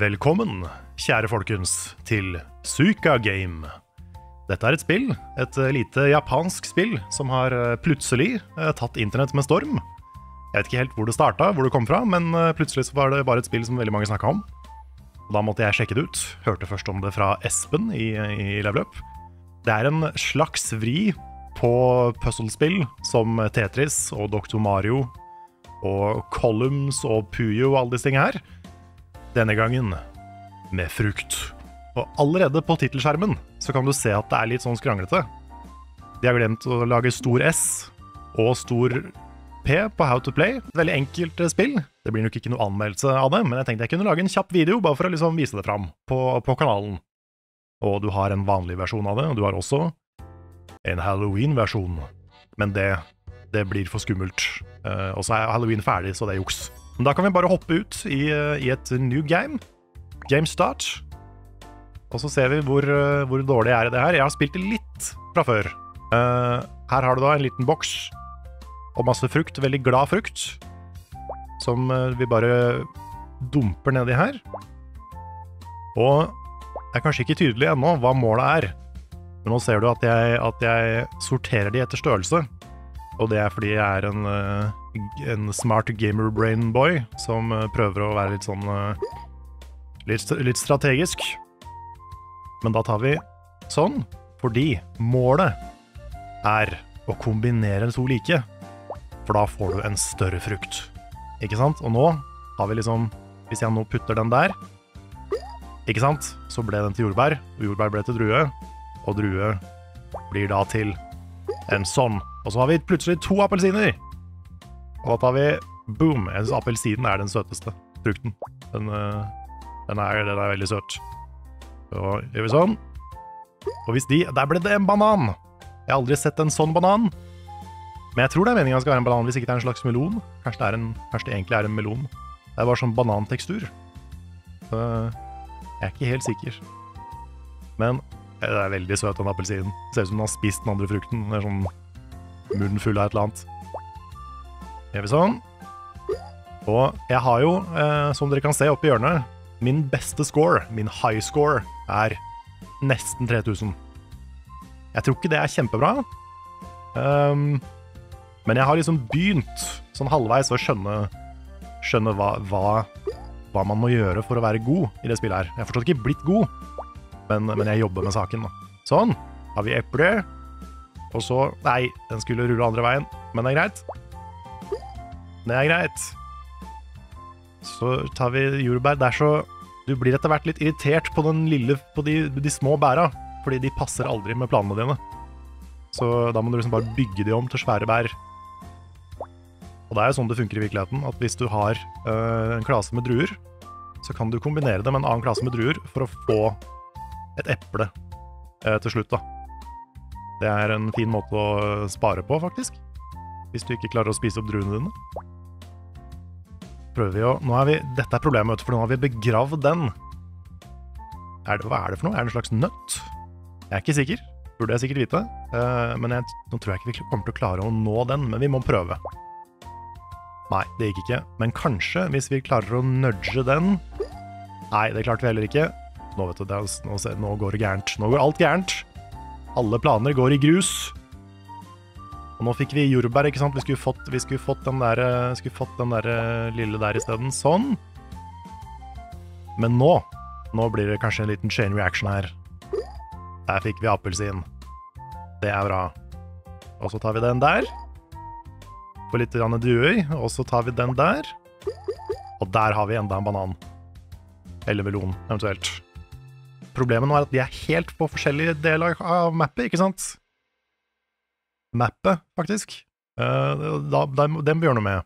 Velkommen, kjære folkens, til Suika Game. Dette er et spill, et lite japansk spill, som har plutselig tatt internett med storm. Jeg vet ikke helt hvor det startet, hvor det kom fra, men plutselig så var det bare et spill som veldig mange snakket om. Og da måtte jeg sjekke det ut. Hørte først om det fra Espen i Level Up. Det er en slags vri på puzzlespill som Tetris og Dr. Mario og Columns og Puyo og alle disse tingene her. Denne gangen med frukt. Og allerede på titelskjermen så kan du se at det er litt sånn skranglete. De har glemt å lage stor S og stor P på How to Play. Et veldig enkelt spill. Det blir nok ikke noe anmeldelse av det, men jeg tenkte jeg kunne lage en kjapp video bare for å liksom vise det fram på kanalen. Og du har en vanlig versjon av det, og du har også en Halloween-versjon. Men det blir for skummelt. Og så er Halloween ferdig, så det er juks. Men da kan vi bare hoppe ut i et new game. Game start. Og så ser vi hvor dårlig er det her. Jeg har spilt det litt fra før. Her har du da en liten boks. Og masse frukt, veldig glad frukt. Som vi bare dumper nedi her. Og det er kanskje ikke tydelig ennå hva målet er. Men nå ser du at jeg sorterer de etter størrelse. Og det er fordi jeg er en smart gamer-brain-boy som prøver å være litt sånn litt strategisk. Men da tar vi sånn, fordi målet er å kombinere to like. For da får du en større frukt. Ikke sant? Og nå har vi liksom, hvis jeg nå putter den der, ikke sant? Så ble den til jordbær, og jordbær ble til drue, og drue blir da til en sånn. Og så har vi plutselig to appelsiner. Og da tar vi, boom, jeg synes appelsinen er den søteste frukten. Den er veldig søt. Og gjør vi sånn. Og hvis der ble det en banan. Jeg har aldri sett en sånn banan. Men jeg tror det er meningen skal være en banan, hvis ikke det er en slags melon. Kanskje det egentlig er en melon. Det er bare sånn banantekstur. Så jeg er ikke helt sikker. Men det er veldig søt, den appelsinen. Det ser ut som den har spist den andre frukten. Det er sånn munnen full av et eller annet. Gjør vi sånn. Og jeg har jo, som dere kan se oppe i hjørnet, min beste score, min high score, er nesten 3000. Jeg tror ikke det er kjempebra. Men jeg har liksom begynt sånn halvveis å skjønne hva man må gjøre for å være god i det spillet her. Jeg har forstått ikke blitt god, men jeg jobber med saken da. Sånn, har vi eple. Og så, nei, den skulle rulle andre veien, men det er greit. Det er greit. Så tar vi jordbær der, så du blir etter hvert litt irritert på de små bæra, fordi de passer aldri med planene dine. Så da må du liksom bare bygge de om til svære bær. Og det er jo sånn det funker i virkeligheten, at hvis du har en klase med druer, så kan du kombinere det med en annen klase med druer for å få et eple til slutt da. Det er en fin måte å spare på, faktisk. Hvis du ikke klarer å spise opp druene dine. Prøver vi å... Dette er problemet, for nå har vi begravd den. Hva er det for noe? Er det en slags nøtt? Jeg er ikke sikker. Burde jeg sikkert vite. Men nå tror jeg ikke vi kommer til å klare å nå den, men vi må prøve. Nei, det gikk ikke. Men kanskje, hvis vi klarer å nudge den... Nei, det klarte vi heller ikke. Nå vet du, nå går det gærent. Nå går alt gærent. Alle planer går i grus. Og nå fikk vi jordbær, ikke sant? Vi skulle fått den der lille der i stedet. Sånn. Men nå blir det kanskje en liten chain reaction her. Der fikk vi appelsin. Det er bra. Og så tar vi den der. Får litt druer. Og så tar vi den der. Og der har vi enda en banan. Eller melon, eventuelt. Problemet nå er at de er helt på forskjellige deler av mappet, ikke sant? Mappet, faktisk. Den bør gjøre noe med.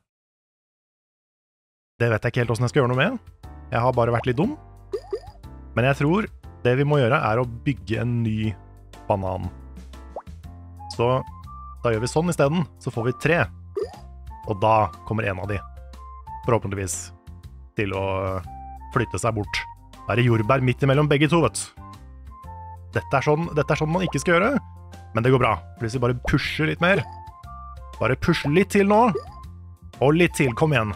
Det vet jeg ikke helt hvordan jeg skal gjøre noe med. Jeg har bare vært litt dum. Men jeg tror det vi må gjøre er å bygge en ny banan. Så da gjør vi sånn i stedet, så får vi 3. Og da kommer en av de, forhåpentligvis, til å flytte seg bort. Da er det jordbær midt imellom begge to, vet du. Dette er sånn man ikke skal gjøre, men det går bra. Hvis vi bare pusher litt mer. Bare pusher litt til nå. Og litt til, kom igjen.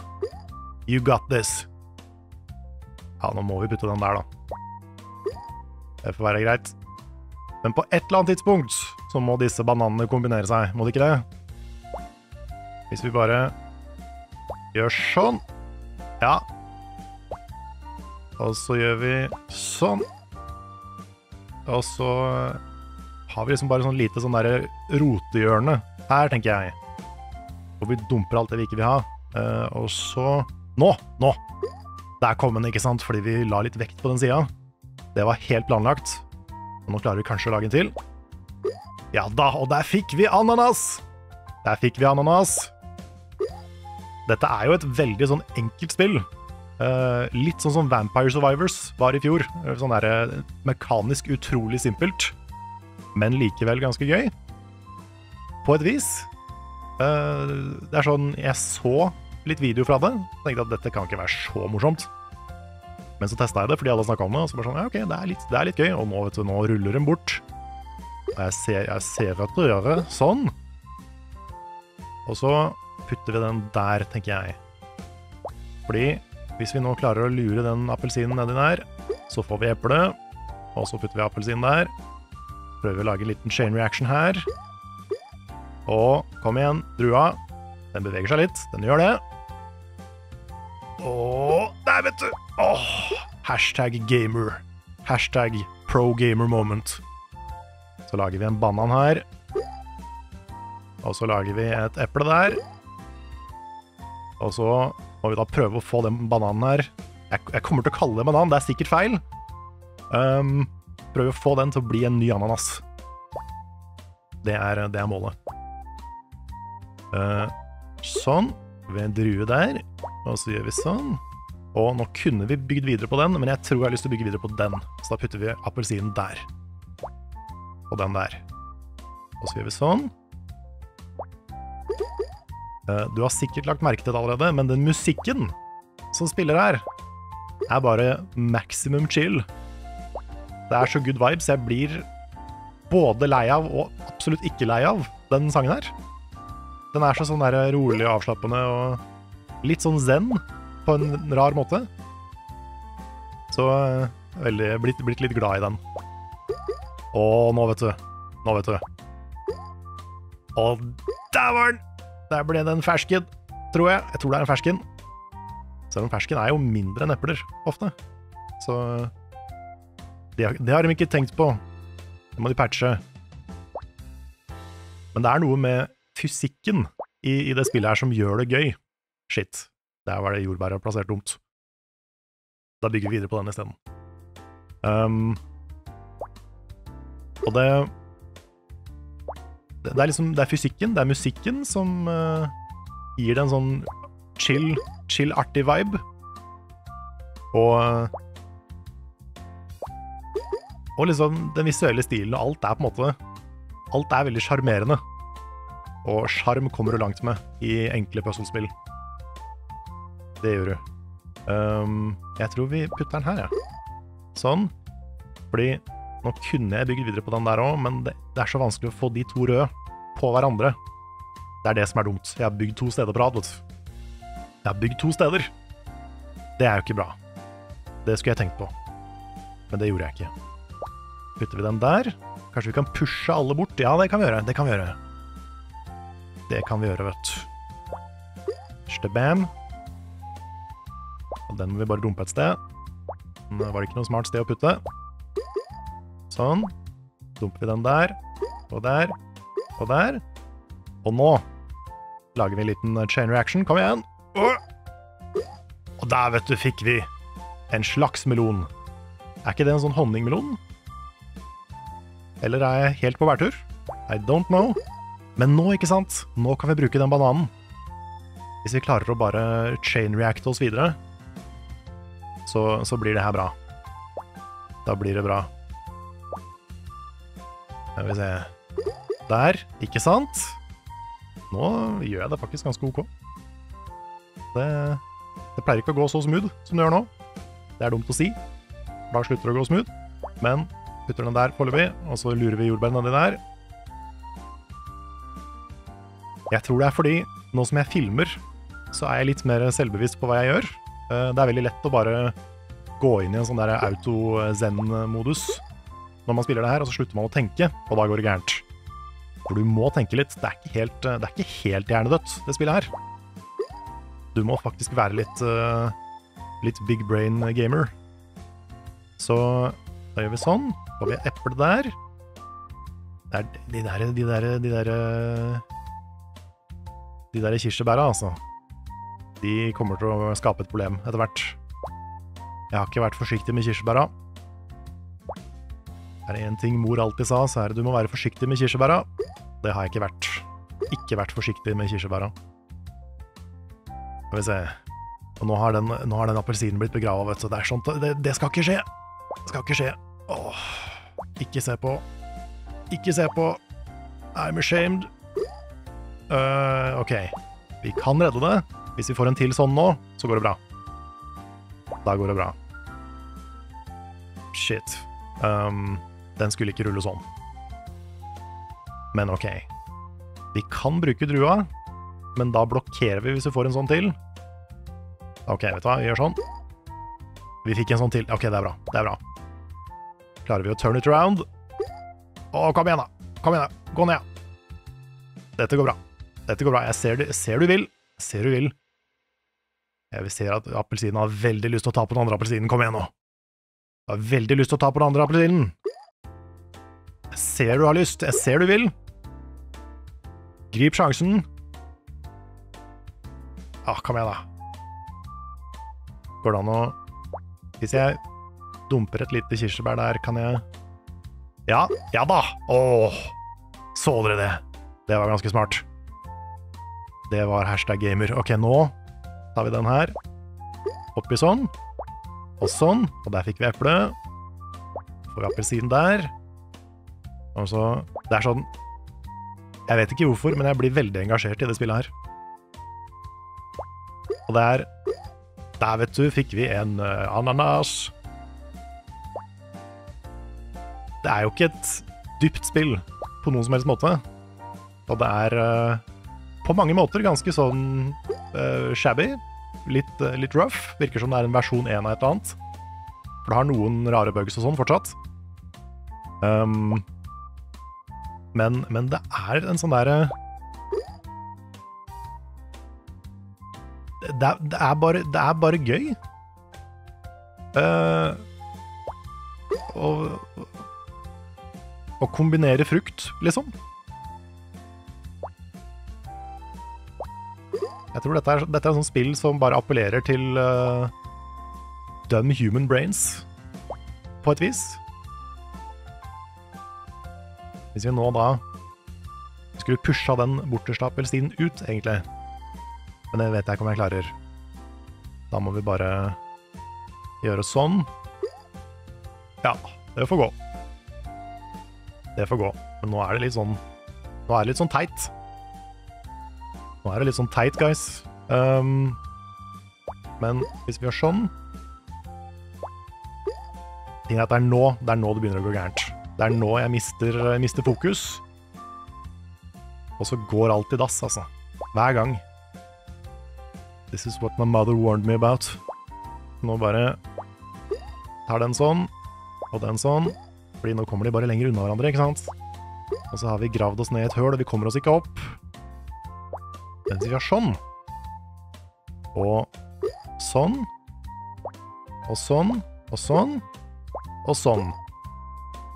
You got this. Ja, nå må vi putte den der, da. Det får være greit. Men på et eller annet tidspunkt så må disse bananene kombinere seg. Må det ikke det? Hvis vi bare gjør sånn. Ja. Og så gjør vi sånn. Og så har vi liksom bare sånn lite sånn der rotehjørne her, tenker jeg. Og vi dumper alt det vi ikke vil ha. Og så... Nå! Der kom den, ikke sant? Fordi vi la litt vekt på den siden. Det var helt planlagt. Og nå klarer vi kanskje å lage en til. Ja da, og der fikk vi ananas! Dette er jo et veldig sånn enkelt spill. Litt sånn som Vampire Survivors var i fjor. Sånn der mekanisk utrolig simpelt. Men likevel ganske gøy. På et vis. Det er sånn, jeg så litt video fra det. Tenkte at dette kan ikke være så morsomt. Men så testet jeg det, fordi alle snakket om det, og så bare sånn, ja, ok, det er litt gøy. Og nå, vet du, nå ruller den bort. Og jeg ser at du gjør det sånn. Og så putter vi den der, tenker jeg. Fordi hvis vi nå klarer å lure den appelsinen nedi der, så får vi eple. Og så putter vi appelsinen der. Prøver å lage en liten chain reaction her. Og kom igjen, drua. Den beveger seg litt, den gjør det. Åh, der vet du. Åh, #gamer. #progamermoment. Så lager vi en banan her. Og så lager vi et eple der. Og så må vi da prøve å få den bananen her. Jeg kommer til å kalle det banan, det er sikkert feil. Prøv å få den til å bli en ny ananas. Det er målet. Sånn. Vi druer der. Og så gjør vi sånn. Og nå kunne vi bygd videre på den, men jeg tror jeg har lyst til å bygge videre på den. Så da putter vi appelsinen der. Og den der. Og så gjør vi sånn. Du har sikkert lagt merke til det allerede, men den musikken som spiller her, er bare maximum chill. Det er så good vibes, jeg blir både lei av og absolutt ikke lei av den sangen her. Den er så sånn der rolig og avslappende og... litt sånn zen, på en rar måte. Så jeg har blitt litt glad i den. Og nå vet du. Og der var den! Der ble det en fersken, tror jeg. Jeg tror det er en fersken. Selv om fersken er jo mindre enn epler, ofte. Så det har de ikke tenkt på. Det må de patche. Men det er noe med fysikken i det spillet her som gjør det gøy. Shit, der var det jordbæret plassert dumt. Da bygger vi videre på den i stedet. Og det er liksom, det er fysikken, det er musikken som gir det en sånn chill-artig vibe. Og liksom den visuelle stilen og alt er på en måte, alt er veldig charmerende. Og charm kommer du langt med i enkle puzzlespill. Det gjør du. Jeg tror vi putter den her, ja. Sånn. Fordi nå kunne jeg bygge videre på den der også, men det er så vanskelig å få de to røde på hverandre. Det er det som er dumt. Jeg har bygd to steder på rad, vet du. Det er jo ikke bra. Det skulle jeg tenkt på. Men det gjorde jeg ikke. Putter vi den der. Kanskje vi kan pushe alle bort. Ja, det kan vi gjøre. Vet du. Stabam. Og den må vi bare dumpe et sted. Det var ikke noe smart sted å putte. Sånn. Dumper vi den der. Og der. Og der. Og nå lager vi en liten chain reaction. Kom igjen. Og der, vet du, fikk vi en slags melon. Er ikke det en sånn honningmelon? Eller er jeg helt på bærtur? I don't know. Men nå, ikke sant? Nå kan vi bruke den bananen. Hvis vi klarer å bare chain reacte oss videre, så blir det her bra. Da blir det bra. Skal vi se. Der, ikke sant? Nå gjør jeg det faktisk ganske ok. Det pleier ikke å gå så smooth som det gjør nå. Det er dumt å si. Da slutter det å gå smooth. Men putter den der foreløpig, og så lurer vi jordbærene nedi der. Jeg tror det er fordi, nå som jeg filmer, så er jeg litt mer selvbevisst på hva jeg gjør. Det er veldig lett å bare gå inn i en sånn der auto-zen-modus når man spiller det her, og så slutter man å tenke, og da går det gærent. For du må tenke litt. Det er ikke helt hjernedødt, det spillet her. Du må faktisk være litt big brain gamer. Så da gjør vi sånn. Da får vi eple der. Det er de der kirsebæra, altså. De kommer til å skape et problem etter hvert. Jeg har ikke vært forsiktig med kirsebæra. Er det en ting mor alltid sa, så er det du må være forsiktig med kirsebæra. Det har jeg ikke vært. Ikke vært forsiktig med kirsebæra. Skal vi se. Og nå har den appelsinen blitt begravet, så det er sånt. Det skal ikke skje. Det skal ikke skje. Åh, ikke se på. Ikke se på. I'm ashamed. Ok. Vi kan redde det. Hvis vi får en til sånn nå, så går det bra. Da går det bra. Shit. Den skulle ikke rulle sånn. Men ok. Vi kan bruke drua, men da blokkerer vi hvis vi får en sånn til. Ok, vet du hva? Vi gjør sånn. Vi fikk en sånn til. Ok, det er bra. Det er bra. Klarer vi å turn it around? Å, kom igjen da. Kom igjen da. Gå ned. Dette går bra. Dette går bra. Jeg ser du vil. Ser du vil. Jeg ser at appelsinen har veldig lyst til å ta på den andre appelsinen. Kom igjen nå. Jeg har veldig lyst til å ta på den andre appelsinen. Jeg ser du har lyst. Jeg ser du vil. Grip sjansen. Kom igjen da. Går det an å... Hvis jeg dumper et lite kirsebær der, kan jeg... Ja, ja da! Åh, så dere det? Det var ganske smart. Det var #gamer. Ok, nå tar vi den her. Oppi sånn. Og sånn. Og der fikk vi eple. Får vi appelsinen der. Og så... Det er sånn... Jeg vet ikke hvorfor, men jeg blir veldig engasjert i det spillet her. Og det er... Der, vet du, fikk vi en ananas. Det er jo ikke et dypt spill på noen som helst måte. Og det er på mange måter ganske sånn shabby. Litt rough. Virker som det er en versjon 1 av et eller annet. For det har noen rare bugs og sånn fortsatt. Men det er en sånn der... Det er bare gøy. Å kombinere frukt, liksom. Jeg tror dette er sånn spill som bare appellerer til dumb human brains, på et vis. Hvis vi nå da skulle pusha den borterste appelsinen ut, egentlig. Men det vet jeg ikke om jeg klarer. Da må vi bare gjøre sånn. Ja, det får gå. Det får gå. Men nå er det litt sånn... Nå er det litt sånn teit. Nå er det litt sånn teit, guys. Men hvis vi gjør sånn... Ting er at det er nå det begynner å gå gærent. Det er nå jeg mister fokus. Og så går alt i dass, altså. Hver gang. This is what my mother warned me about. Nå bare tar den sånn, og den sånn. Fordi nå kommer de bare lenger unna hverandre, ikke sant? Og så har vi gravd oss ned i et høl, og vi kommer oss ikke opp. Mens vi gjør sånn. Og sånn. Og sånn. Og sånn. Og sånn.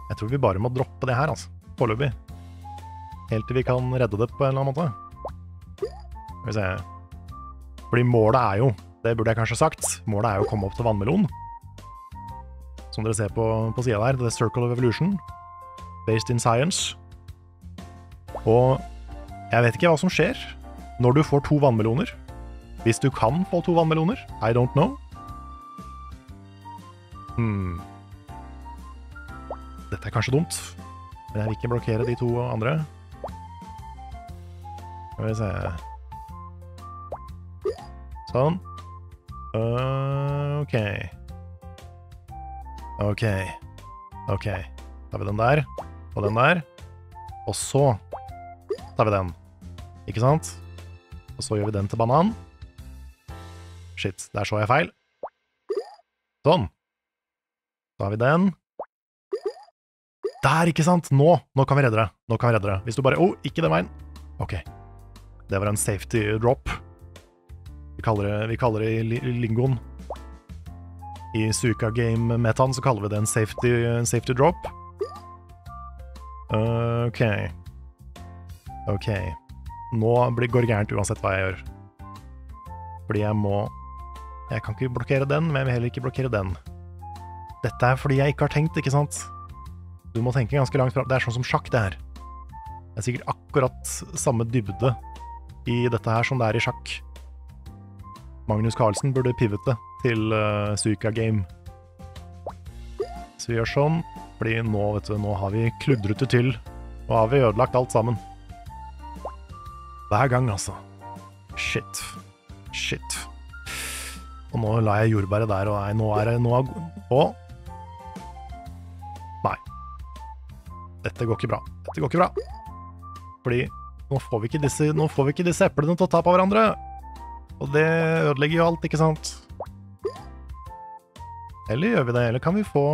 Jeg tror vi bare må droppe det her, altså. Foreløpig. Helt til vi kan redde det på en eller annen måte. Skal vi se. Fordi målet er jo, det burde jeg kanskje sagt, målet er jo å komme opp til vannmelon. Som dere ser på siden der, The Circle of Evolution, based in science. Og jeg vet ikke hva som skjer når du får 2 vannmeloner. Hvis du kan få 2 vannmeloner, I don't know. Dette er kanskje dumt, men jeg vil ikke blokkere de 2 andre. Skal vi se... Sånn. Ok. Tar vi den der, og den der. Og så tar vi den. Ikke sant? Og så gjør vi den til banan. Shit, der så jeg feil. Sånn. Da har vi den. Der, ikke sant? Nå kan vi redde det. Nå kan vi redde det. Hvis du bare... Åh, ikke den veien. Ok. Det var en safety drop. Vi kaller det i lingoen. I Suika Game-metaen så kaller vi det en safety drop. Ok. Ok. Nå går det gærent uansett hva jeg gjør. Fordi jeg kan ikke blokkere den, men jeg vil heller ikke blokkere den. Dette er fordi jeg ikke har tenkt, ikke sant? Du må tenke ganske langt frem. Det er sånn som sjakk, det her. Det er sikkert akkurat samme dybde i dette her som det er i sjakk. Magnus Carlsen burde pivote til Suika Game. Så vi gjør sånn, fordi nå, vet du, nå har vi kludret det til. Nå har vi ødelagt alt sammen. Hver gang, altså. Shit. Shit. Og nå la jeg jordbæret der, og nei, nå er det... Åh! Nei. Dette går ikke bra. Dette går ikke bra. Fordi nå får vi ikke disse eplene til å ta på hverandre. Og det ødelegger jo alt, ikke sant? Eller gjør vi det? Eller kan vi få...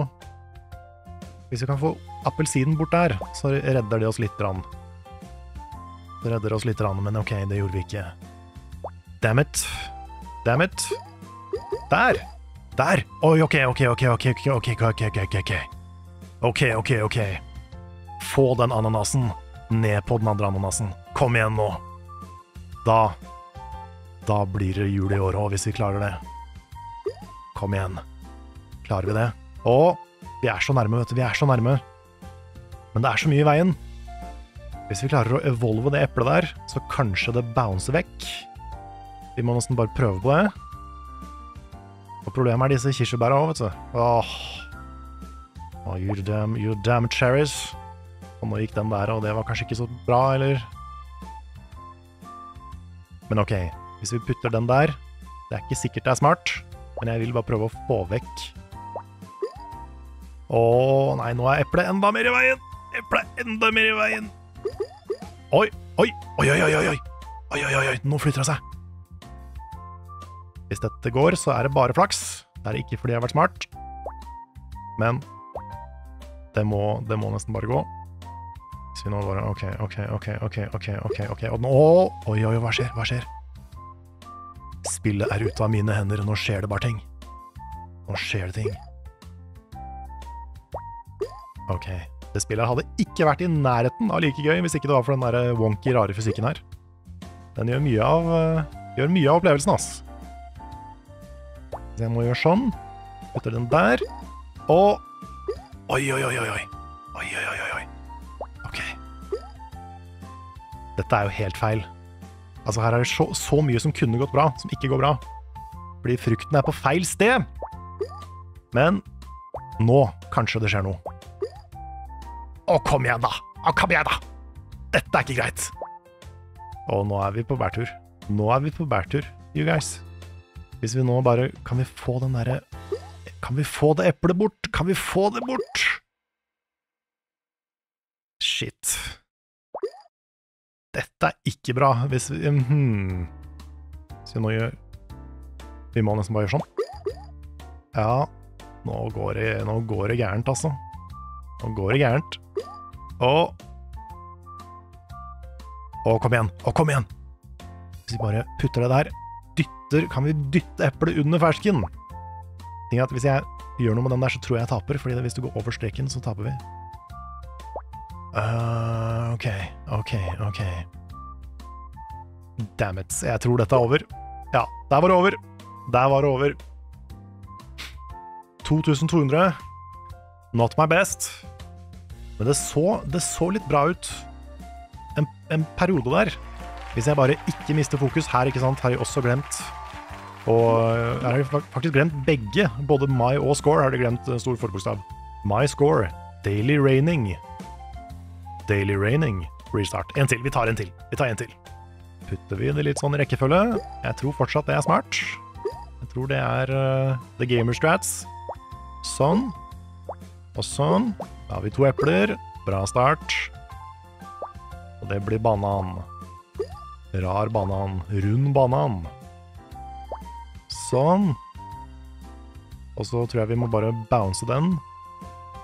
Hvis vi kan få appelsinen bort der, så redder det oss litt rann. Det redder oss litt rann, men ok, det gjorde vi ikke. Damn it. Damn it. Der! Der! Oi, ok. Få den ananasen ned på den andre ananasen. Kom igjen nå. Da blir det jul i år også, hvis vi klarer det. Kom igjen. Klarer vi det? Åh, vi er så nærme, vet du. Vi er så nærme. Men det er så mye i veien. Hvis vi klarer å evolve det eplet der, så kanskje det bouncer vekk. Vi må nesten bare prøve på det. Og problemet er disse kirsebæra også, vet du. Åh. Oh, you damn cherries. Og nå gikk den der, og det var kanskje ikke så bra, eller? Men ok. Hvis vi putter den der, det er ikke sikkert det er smart, men jeg vil bare prøve å få vekk. Åh, nei, nå er eplet enda mer i veien! Eplet enda mer i veien! Oi, oi, oi, oi, oi, oi! Oi, oi, oi, nå flytter det seg! Hvis dette går, så er det bare flaks. Det er ikke fordi jeg har vært smart. Men, det må nesten bare gå. Hvis vi nå bare, ok, og nå, oi, oi, oi, hva skjer? Spillet er ute av mine hender, og nå skjer det bare ting. Nå skjer det ting. Ok, det spillet hadde ikke vært i nærheten av like gøy, hvis ikke det var for den der wonky, rare fysikken her. Den gjør mye av opplevelsen, ass. Så jeg må gjøre sånn. Putter den der. Og... Oi. Ok. Dette er jo helt feil. Altså, her er det så mye som kunne gått bra, som ikke går bra. Fordi frukten er på feil sted. Men nå kanskje det skjer noe. Å, kom igjen da! Å, kom igjen da! Dette er ikke greit! Og nå er vi på bærtur. You guys. Hvis vi nå bare... Kan vi få den der... Kan vi få det eplet bort? Shit. Dette er ikke bra, hvis vi... Så nå gjør... Vi må nesten bare gjøre sånn. Ja, nå går det gærent, altså. Og... Kom igjen! Hvis vi bare putter det der, kan vi dytte eplet under fersken? Ting er at hvis jeg gjør noe med den der, så tror jeg jeg taper, fordi hvis du går over streken, så taper vi. Ok. Damn it, jeg tror dette er over. Ja, der var det over. 2200. Not my best. Men det så litt bra ut. En periode der. Hvis jeg bare ikke mister fokus her, ikke sant, har jeg også glemt. Og jeg har faktisk glemt begge. Både my og score har jeg glemt stor forbokstav. My score. Daily raining. Restart. Vi tar en til. Putter vi det litt sånn i rekkefølge. Jeg tror fortsatt det er smart. Jeg tror det er the gamer strats. Sånn. Og sånn. Da har vi 2 epler. Bra start. Og det blir banan. Rar banan. Rund banan. Sånn. Og så tror jeg vi må bare bounce den.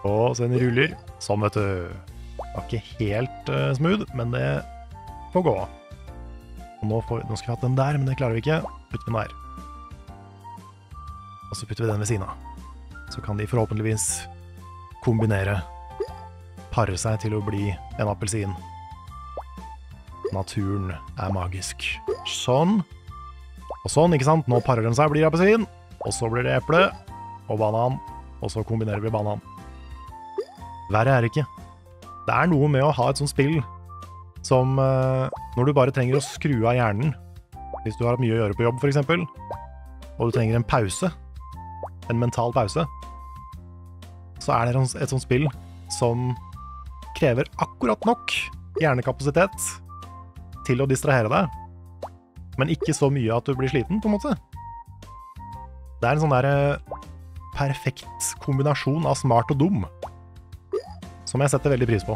Og så en ruller. Sånn, vet du. Det var ikke helt smooth, men det får gå. Og nå skal vi ha den der, men det klarer vi ikke. Putter vi den der. Og så putter vi den ved siden av. Så kan de forhåpentligvis kombinere, pare seg til å bli en appelsin. Naturen er magisk. Sånn. Og sånn, ikke sant? Nå parer de seg, blir appelsin. Og så blir det eple og banan. Og så kombinerer vi banan. Verre er det ikke. Det er noe med å ha et sånt spill som når du bare trenger å skru av hjernen. Hvis du har mye å gjøre på jobb, for eksempel. Og du trenger en pause. En mental pause. Så er det et sånt spill som krever akkurat nok hjernekapasitet til å distrahere deg, men ikke så mye at du blir sliten, på en måte. Det er en sånn der perfekt kombinasjon av smart og dum, som jeg setter veldig pris på.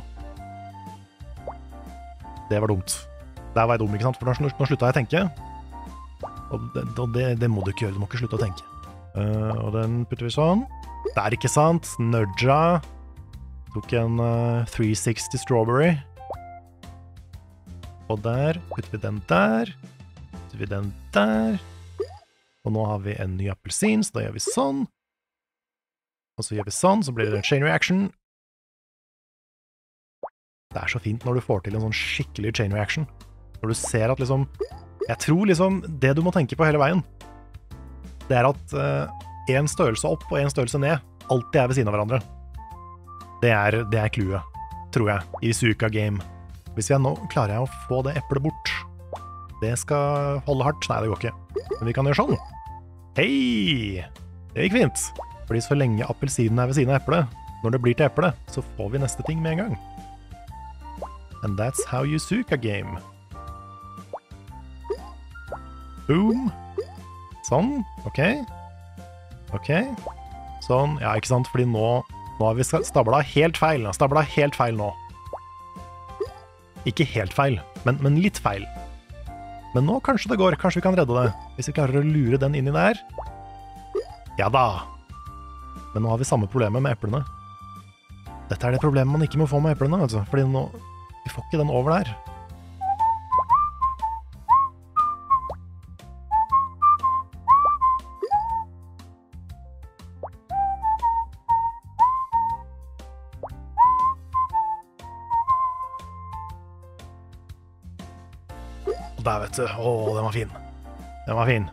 Det var dumt. Der var jeg dum, ikke sant? For nå slutta jeg å tenke. Og det må du ikke gjøre, du må ikke slutte å tenke. Og den putter vi sånn. Der, ikke sant? Nudja. Tok en 360 strawberry. Og der putter vi den der. Putter vi den der. Og nå har vi en ny appelsin, så da gjør vi sånn. Og så gjør vi sånn, så blir det en chain reaction. Det er så fint når du får til en sånn skikkelig chain reaction. Når du ser at liksom, jeg tror liksom det du må tenke på hele veien, det er at en størrelse opp og en størrelse ned alltid er ved siden av hverandre. Det er clouet, tror jeg, i Suika Game. Hvis jeg nå klarer jeg å få det eplet bort. Det skal holde hardt. Nei, det går ikke. Men vi kan gjøre sånn. Hei! Det gikk fint. Fordi så lenge appelsinen er ved siden av eplet, når det blir til eplet, så får vi neste ting med en gang. And that's how you Suika Game. Boom. Sånn. Ok. Ok. Sånn. Ja, ikke sant? Fordi nå har vi stablet helt feil. Stablet helt feil nå. Ikke helt feil, men litt feil. Men nå kanskje det går. Kanskje vi kan redde det. Hvis vi klarer å lure den inni der. Ja da. Men nå har vi samme problemet med eplene. Dette er det problemet man ikke må få med eplene, altså. Fordi nå, vi får ikke den over der. Der, vet du. Åh, den var fin. Den var fin.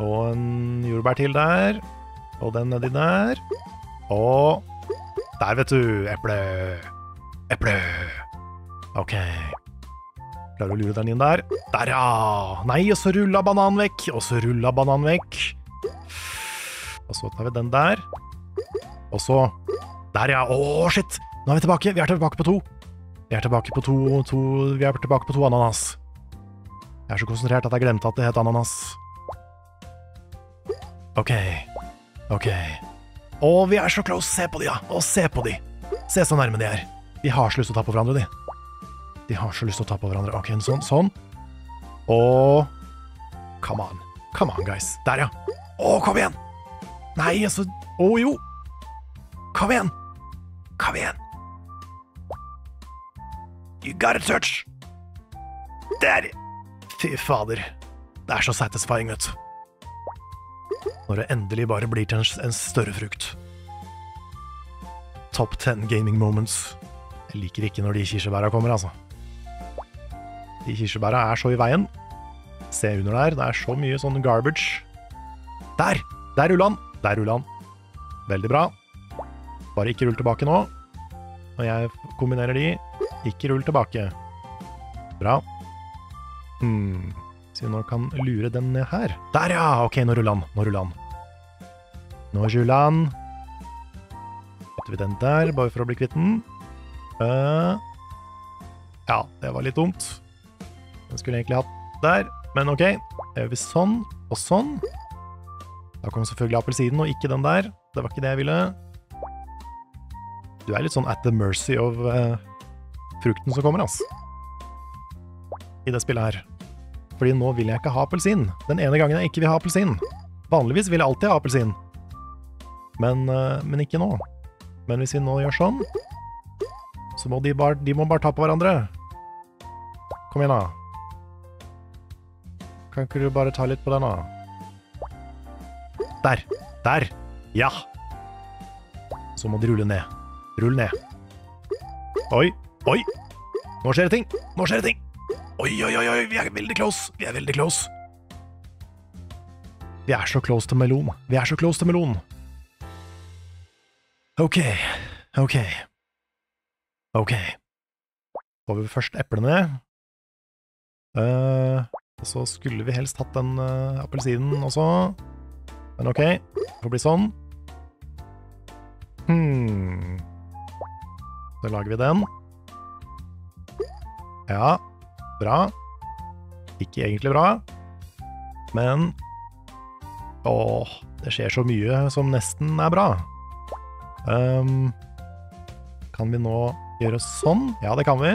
Og en jordbær til der. Og den nedi der. Og der, vet du. Eple. Eple. Ok. Klarer du å lure den inn der? Der, ja! Nei, og så rulla bananen vekk. Og så rulla bananen vekk. Og så tar vi den der. Og så der, ja. Åh, shit! Nå er vi tilbake. Vi er tilbake på to. Vi er tilbake på to ananas. Jeg er så konsentrert at jeg glemte at det het ananas. Ok. Ok. Åh, vi er så close. Se på de, ja. Åh, se på de. Se så nærme de er. De har så lyst til å ta på hverandre, de. De har så lyst til å ta på hverandre. Ok, sånn, sånn. Åh. Come on. Come on, guys. Der, ja. Åh, kom igjen. Nei, altså. Åh, jo. Kom igjen. Kom igjen. You got it, Search. Der, ja. Fy fader, det er så satisfying, vet du. Når det endelig bare blir til en større frukt. Top 10 gaming moments. Jeg liker ikke når de kirsebæra kommer, altså. De kirsebæra er så i veien. Se under der, det er så mye sånn garbage. Der! Der ruller han! Der ruller han. Veldig bra. Bare ikke rull tilbake nå. Når jeg kombinerer de, ikke rull tilbake. Bra. Så vi nå kan lure den ned her. Der, ja! Ok, nå ruller han, nå ruller han. Nå ruller han. Putter vi den der, bare for å bli kvitten. Ja, det var litt dumt. Den skulle egentlig hatt der, men ok. Det gjør vi sånn, og sånn. Da kom selvfølgelig appelsiden, og ikke den der. Det var ikke det jeg ville. Du er litt sånn at the mercy of frukten som kommer, altså. I det spillet her. Fordi nå vil jeg ikke ha appelsin. Den ene gangen jeg ikke vil ha appelsin. Vanligvis vil jeg alltid ha appelsin. Men ikke nå. Men hvis vi nå gjør sånn, så må de må bare ta på hverandre. Kom igjen da. Kan ikke du bare ta litt på den da? Der, der, ja. Så må de rulle ned. Rull ned. Oi, oi. Nå skjer det ting, nå skjer det ting. Oi, oi, oi, oi, vi er veldig close, vi er veldig close. Vi er så close til melon, vi er så close til melon. Ok, ok. Ok. Får vi først eplene. Og så skulle vi helst hatt den appelsinen også. Men ok, det får bli sånn. Så lager vi den. Ja, bra. Ikke egentlig bra. Men åh, det skjer så mye som nesten er bra. Kan vi nå gjøre sånn? Ja, det kan vi.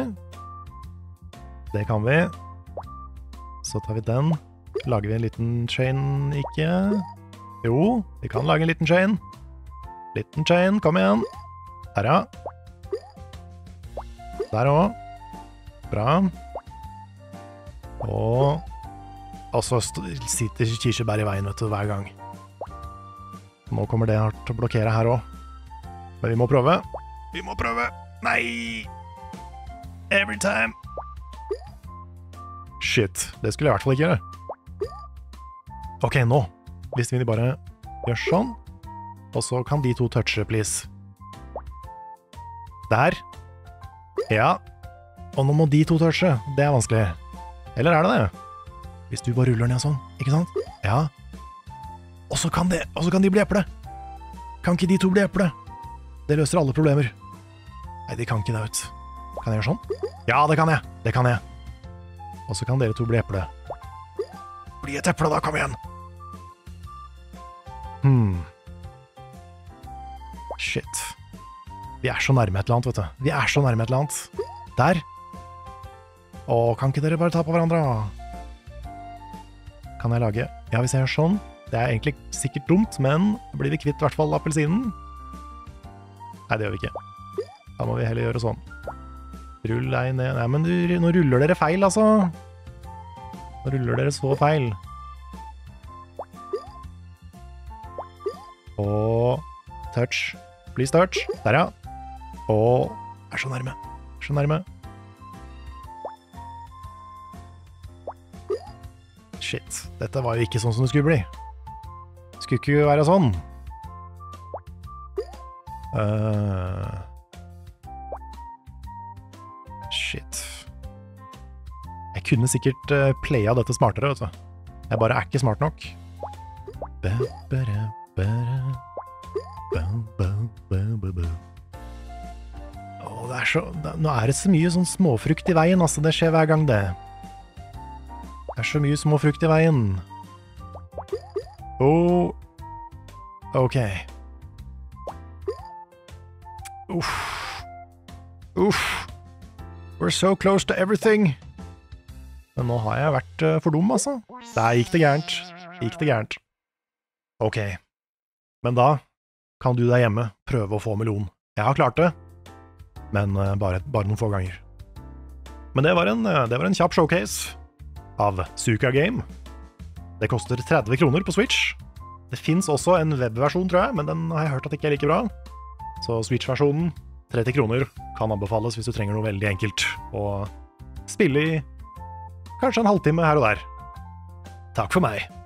Det kan vi. Så tar vi den. Lager vi en liten chain, ikke? Jo, vi kan lage en liten chain. Liten chain, kom igjen. Der ja. Der også. Bra. Og så sitter kirsebær i veien, vet du, hver gang. Nå kommer det hardt til å blokkere her også. Men vi må prøve. Vi må prøve. Nei! Every time. Shit, det skulle jeg i hvert fall ikke gjøre. Ok, nå. Hvis vi bare gjør sånn. Og så kan de to touche, please. Der. Ja. Og nå må de to touche. Det er vanskelig. Eller er det det? Hvis du bare ruller ned sånn, ikke sant? Ja. Og så kan de bli eple. Kan ikke de to bli eple? Det løser alle problemer. Nei, de kan ikke det ut. Kan jeg gjøre sånn? Ja, det kan jeg. Det kan jeg. Og så kan dere to bli eple. Bli et eple da, kom igjen! Shit. Vi er så nærme et eller annet, vet du. Vi er så nærme et eller annet. Der. Åh, kan ikke dere bare ta på hverandre? Kan jeg lage? Ja, hvis jeg gjør sånn. Det er egentlig sikkert dumt, men blir vi kvitt i hvert fall appelsinen? Nei, det gjør vi ikke. Da må vi heller gjøre sånn. Rull deg ned. Nei, men nå ruller dere feil, altså. Nå ruller dere så feil. Og touch. Please touch. Der, ja. Og er så nærme. Så nærme. Shit, dette var jo ikke sånn som det skulle bli. Skulle ikke være sånn. Shit. Jeg kunne sikkert playa dette smartere, vet du. Jeg bare er ikke smart nok. Det er så, nå er det så mye sånn småfrukt i veien, altså det skjer hver gang det. Det er så mye småfrukt i veien. Oh. Ok. Uff. Uff. We're so close to everything. Men nå har jeg vært for dum, altså. Der gikk det gærent. Gikk det gærent. Ok. Men da kan du der hjemme prøve å få melon. Jeg har klart det. Men bare noen få ganger. Men det var en kjapp showcase av Suika Game. Det koster 30 kroner på Switch. Det finnes også en webversjon, tror jeg, men den har jeg hørt at ikke er like bra. Så Switch-versjonen, 30 kroner, kan anbefales hvis du trenger noe veldig enkelt. Og spille i kanskje en halvtime her og der. Takk for meg.